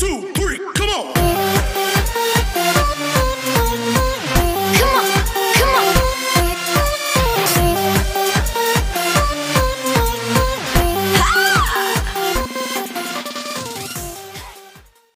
2, 3.